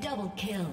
Double kill.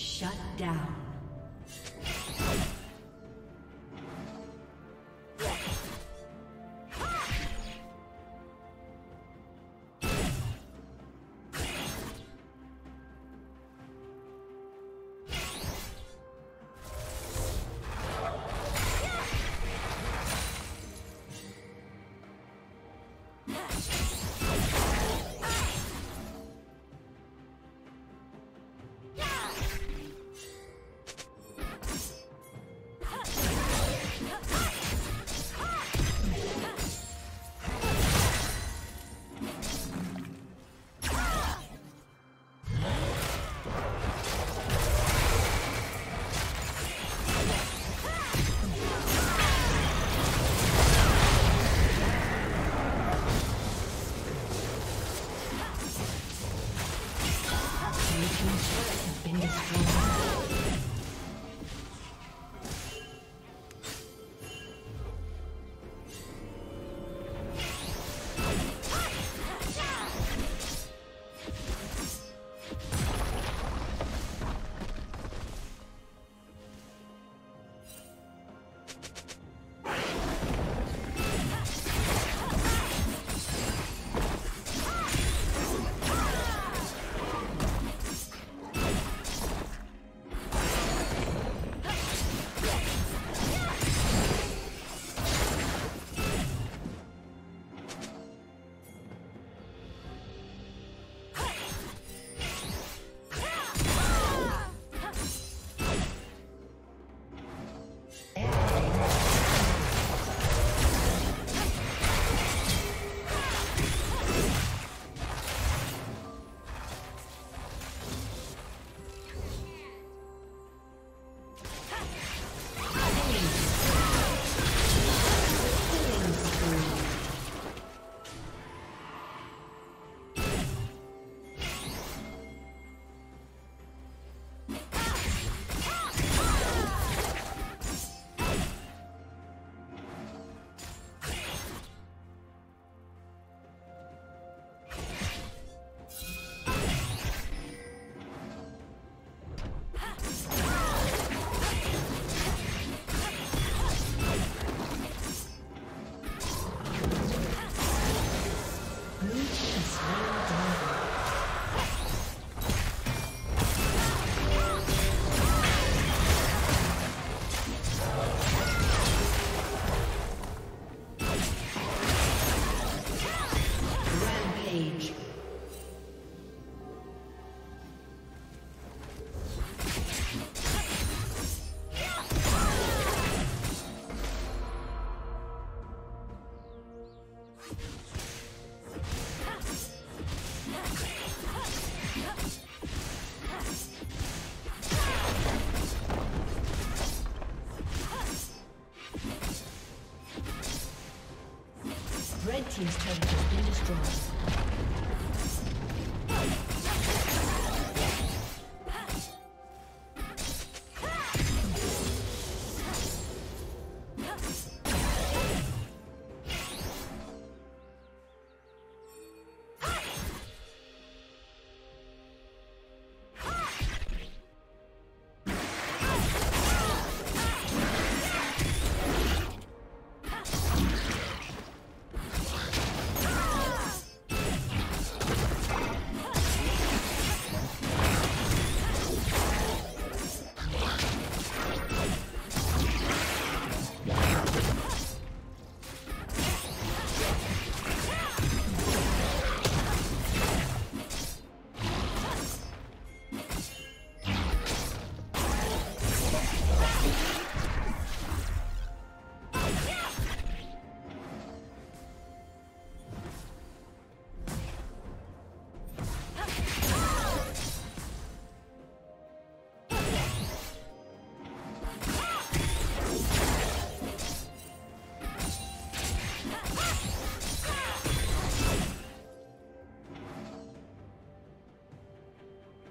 Shut down. Red team's turret has been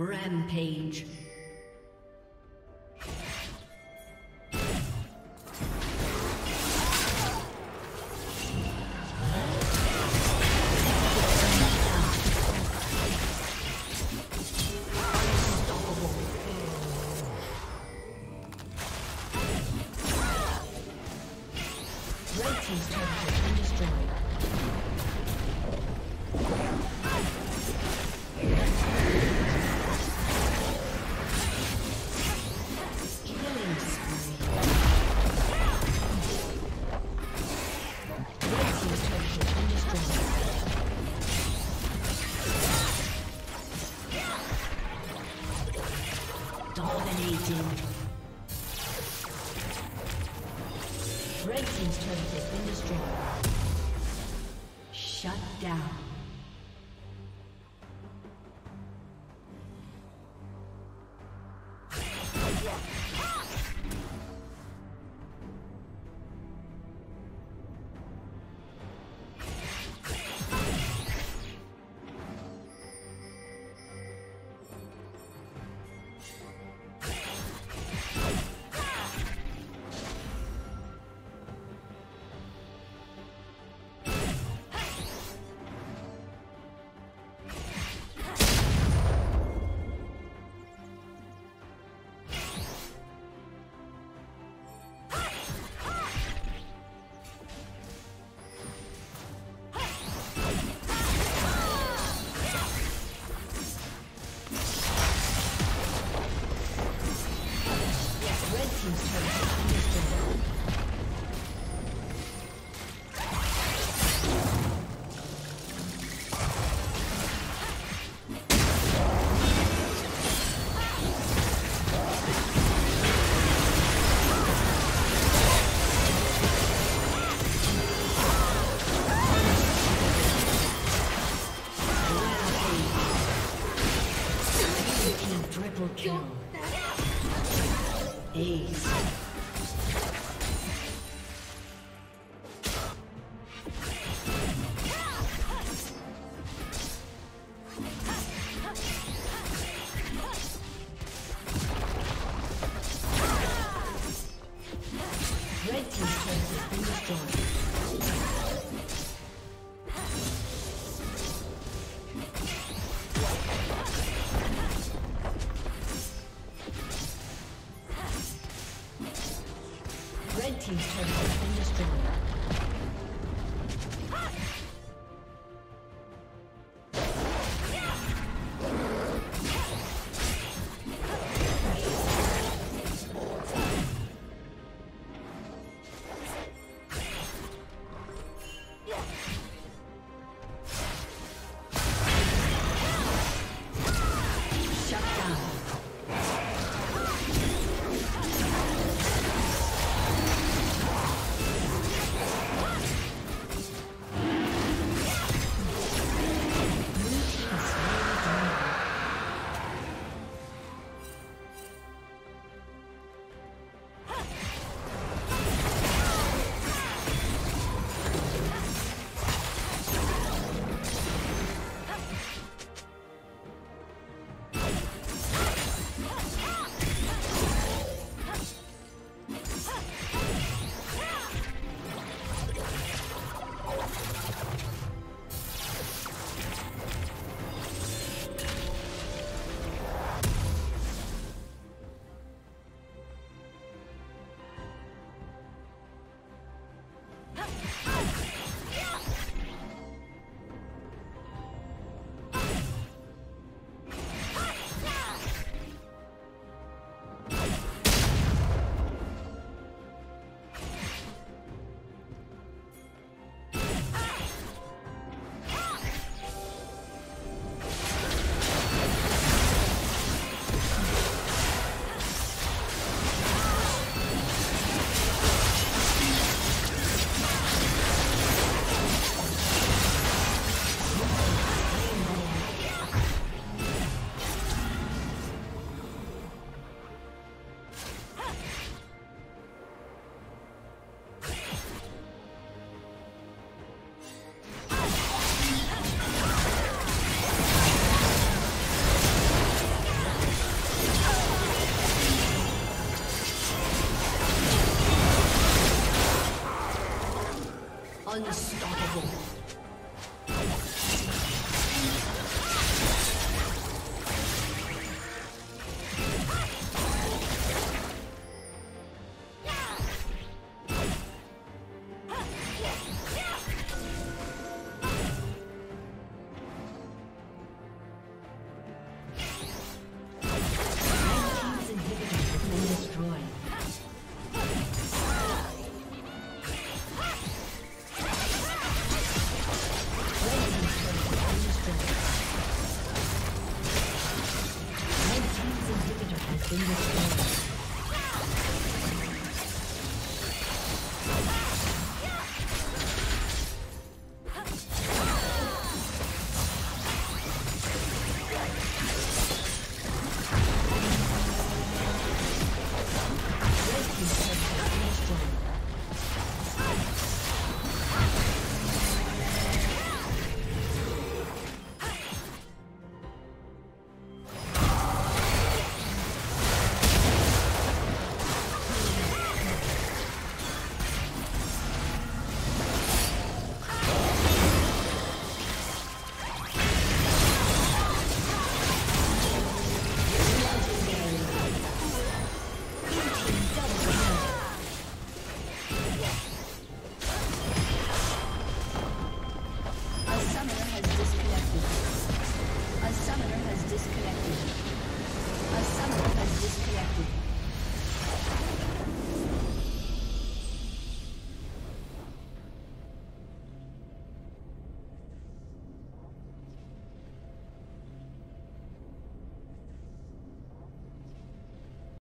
rampage. Red team's turret has been destroyed. Shut down. Unstoppable.